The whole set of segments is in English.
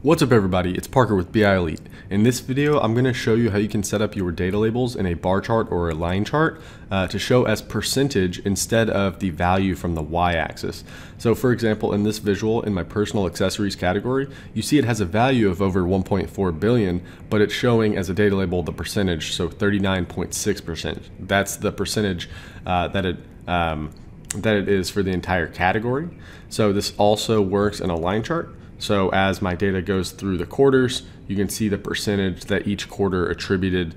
What's up everybody, it's Parker with BI Elite. In this video, I'm going to show you how you can set up your data labels in a bar chart or a line chart to show as percentage instead of the value from the y-axis. So for example, in this visual, in my personal accessories category, you see it has a value of over 1.4 billion, but it's showing as a data label the percentage, so 39.6%. That's the percentage that it is for the entire category. So this also works in a line chart. So as my data goes through the quarters, you can see the percentage that each quarter attributed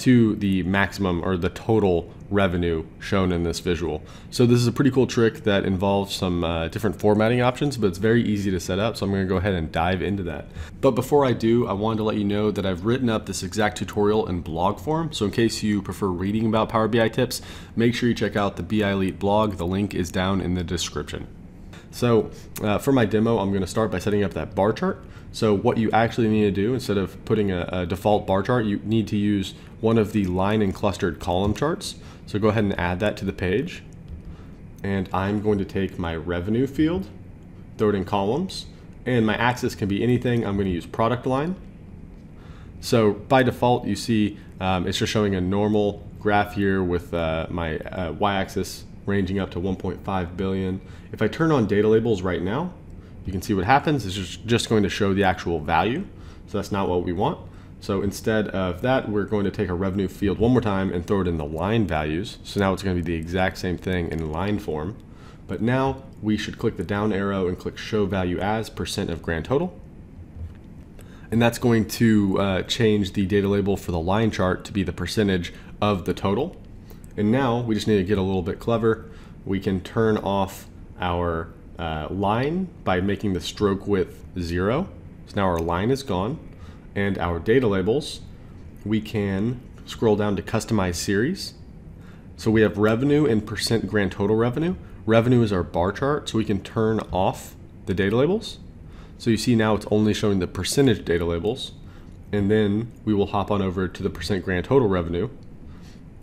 to the maximum or the total revenue shown in this visual. So this is a pretty cool trick that involves some different formatting options, but it's very easy to set up. So I'm going to go ahead and dive into that. But before I do, I wanted to let you know that I've written up this exact tutorial in blog form. So in case you prefer reading about Power BI tips, make sure you check out the BI Elite blog. The link is down in the description. So for my demo, I'm going to start by setting up that bar chart. So what you actually need to do, instead of putting a default bar chart, you need to use one of the line and clustered column charts. So go ahead and add that to the page. And I'm going to take my revenue field, throw it in columns, and my axis can be anything. I'm going to use product line. So by default, you see it's just showing a normal graph here with my y-axis ranging up to 1.5 billion. If I turn on data labels right now, you can see what happens. It's just going to show the actual value. So that's not what we want. So instead of that, we're going to take our revenue field one more time and throw it in the line values. So now it's going to be the exact same thing in line form. But now we should click the down arrow and click show value as percent of grand total. And that's going to change the data label for the line chart to be the percentage of the total. And now we just need to get a little bit clever. We can turn off our line by making the stroke width 0. So now our line is gone. And our data labels, we can scroll down to customize series. So we have revenue and percent grand total revenue. Revenue is our bar chart, so we can turn off the data labels. So you see now it's only showing the percentage data labels. And then we will hop on over to the percent grand total revenue.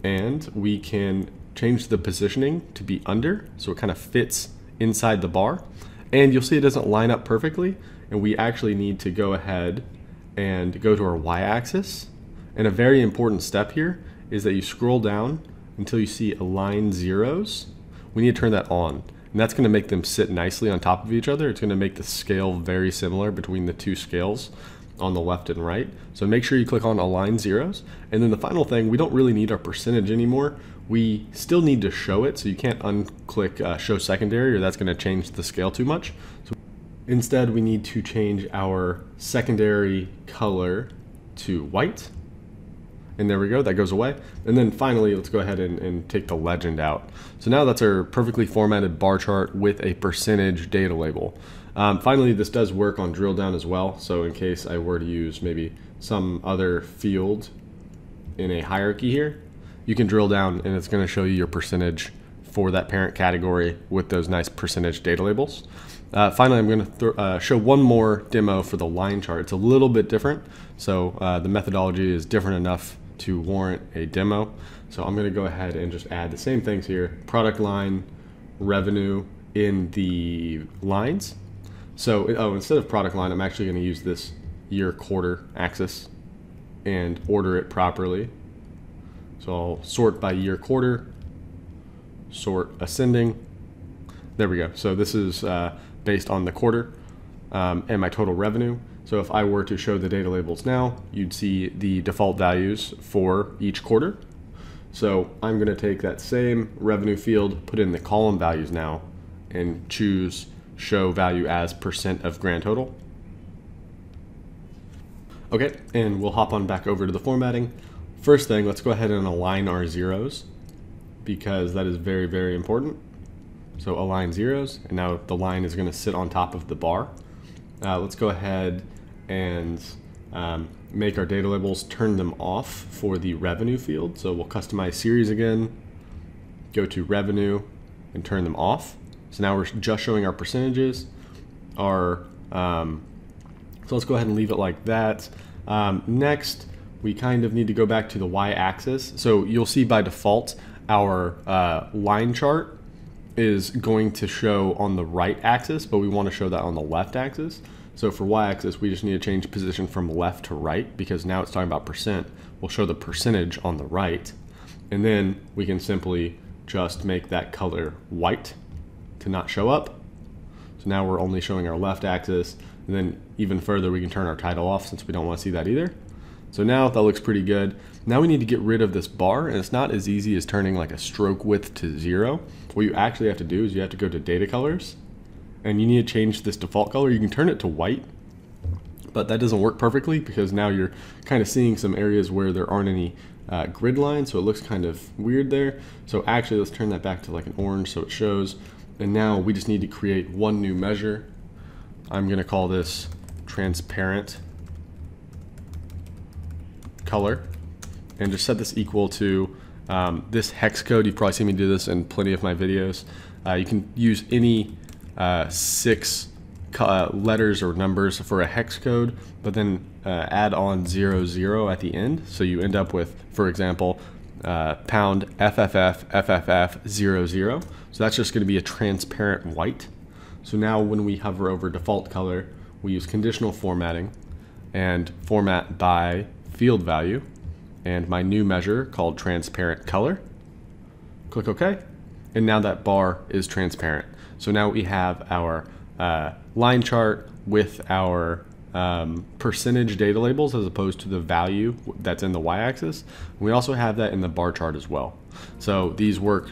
And we can change the positioning to be under, so it kind of fits inside the bar. And you'll see it doesn't line up perfectly, and we actually need to go ahead and go to our y-axis. And a very important step here is that you scroll down until you see align zeros. We need to turn that on, and that's going to make them sit nicely on top of each other. It's going to make the scale very similar between the two scales on the left and right. So make sure you click on align zeros. And then the final thing, we don't really need our percentage anymore. We still need to show it. So you can't unclick show secondary, or that's going to change the scale too much. So instead, we need to change our secondary color to white. And there we go, that goes away. And then finally, let's go ahead and take the legend out. So now that's our perfectly formatted bar chart with a percentage data label. Finally, this does work on drill down as well. So in case I were to use maybe some other field in a hierarchy here, you can drill down and it's going to show you your percentage for that parent category with those nice percentage data labels. Finally, I'm going to show one more demo for the line chart. It's a little bit different. So the methodology is different enough to warrant a demo. So I'm going to go ahead and just add the same things here, product line, revenue in the lines. So instead of product line, I'm actually going to use this year quarter axis and order it properly. So I'll sort by year quarter, sort ascending. There we go. So this is based on the quarter and my total revenue. So if I were to show the data labels now, you'd see the default values for each quarter. So I'm going to take that same revenue field, put in the column values now, and choose show value as percent of grand total. Okay, and we'll hop on back over to the formatting. First thing, let's go ahead and align our zeros because that is very, very important. So align zeros, and now the line is going to sit on top of the bar. Let's go ahead and make our data labels, turn them off for the revenue field. So we'll customize series again, go to revenue and turn them off. So now we're just showing our percentages. So let's go ahead and leave it like that. Next, we kind of need to go back to the y-axis. So you'll see by default, our line chart is going to show on the right axis, but we want to show that on the left axis. So for y-axis, we just need to change position from left to right, because now it's talking about percent. We'll show the percentage on the right. And then we can simply just make that color white to not show up. So now we're only showing our left axis. And then even further, we can turn our title off since we don't want to see that either. So now that looks pretty good. Now we need to get rid of this bar, and it's not as easy as turning like a stroke width to 0. What you actually have to do is you have to go to data colors, and you need to change this default color. You can turn it to white, but that doesn't work perfectly because now you're kind of seeing some areas where there aren't any grid lines, so it looks kind of weird there. So actually, let's turn that back to like an orange so it shows. And now we just need to create one new measure. I'm gonna call this transparent color, and just set this equal to this hex code. You've probably seen me do this in plenty of my videos. You can use any 6 letters or numbers for a hex code, but then add on 00 at the end. So you end up with, for example, pound FFF FFF 00. So that's just going to be a transparent white. So now when we hover over default color, we use conditional formatting and format by field value, and my new measure called transparent color. Click OK, and now that bar is transparent. So now we have our line chart with our percentage data labels as opposed to the value that's in the y-axis. We also have that in the bar chart as well. So these work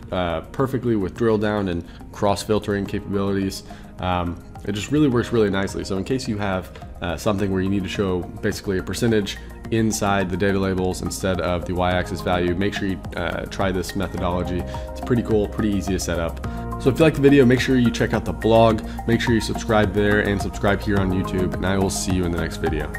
perfectly with drill down and cross filtering capabilities. It just really works really nicely. So in case you have something where you need to show basically a percentage inside the data labels instead of the y-axis value, make sure you try this methodology. It's pretty cool, pretty easy to set up. So if you like the video, make sure you check out the blog, make sure you subscribe there and subscribe here on YouTube, and I will see you in the next video.